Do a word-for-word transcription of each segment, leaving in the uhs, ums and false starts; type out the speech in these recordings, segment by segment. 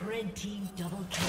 Red team double kill.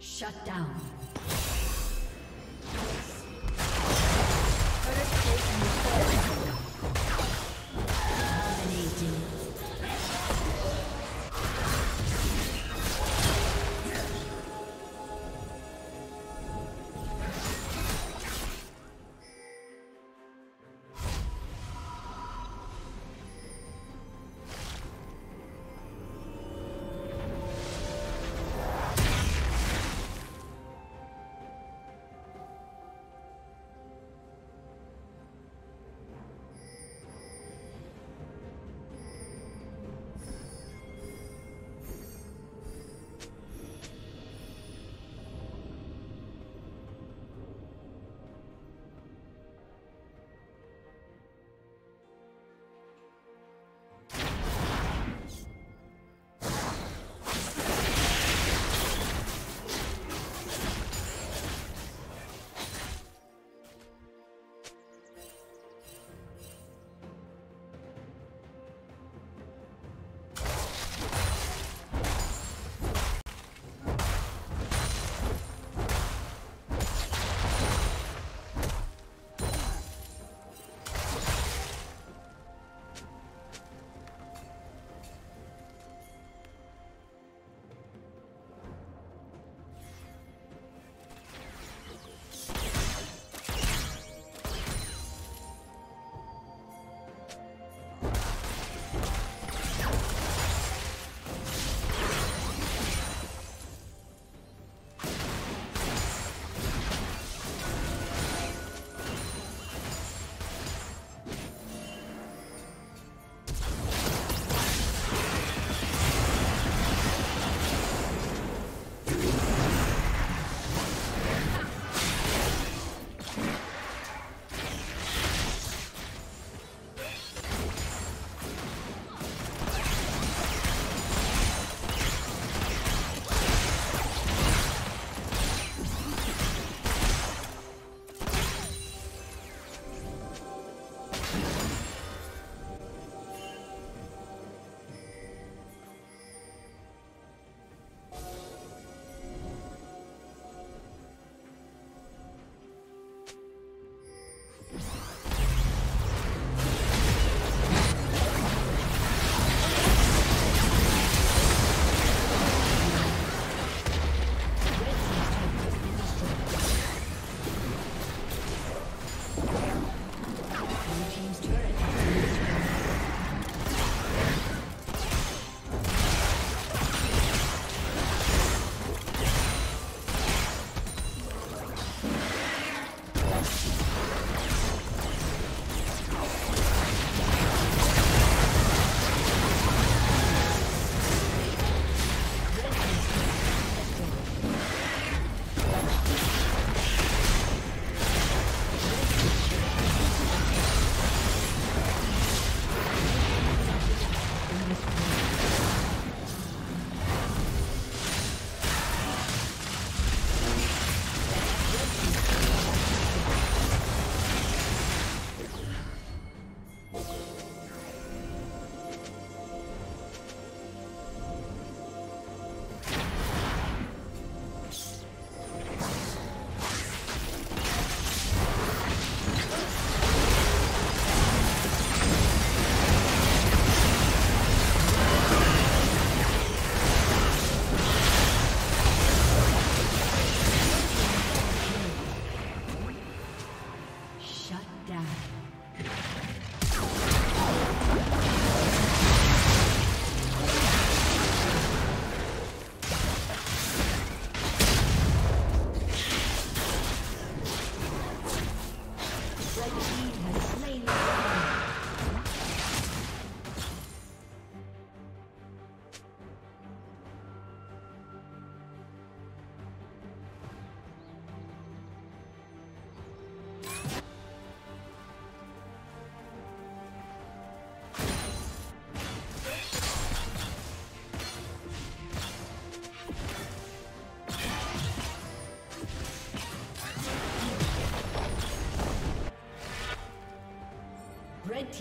Shut down.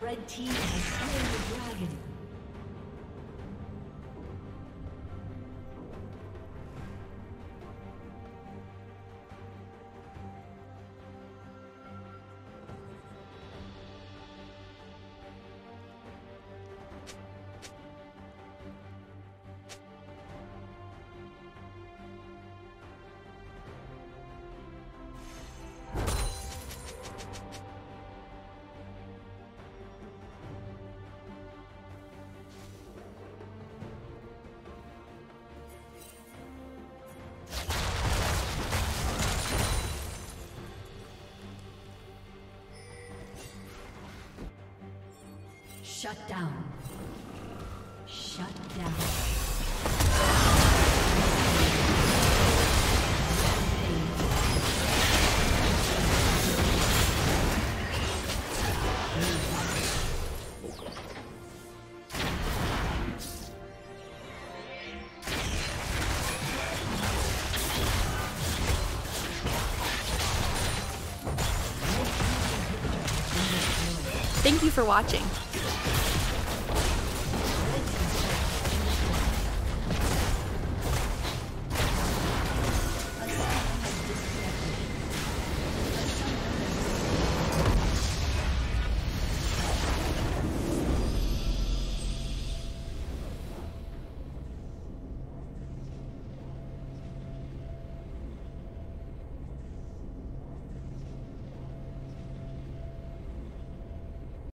Red team has slain the dragon. Shut down. Shut down. Thank you for watching.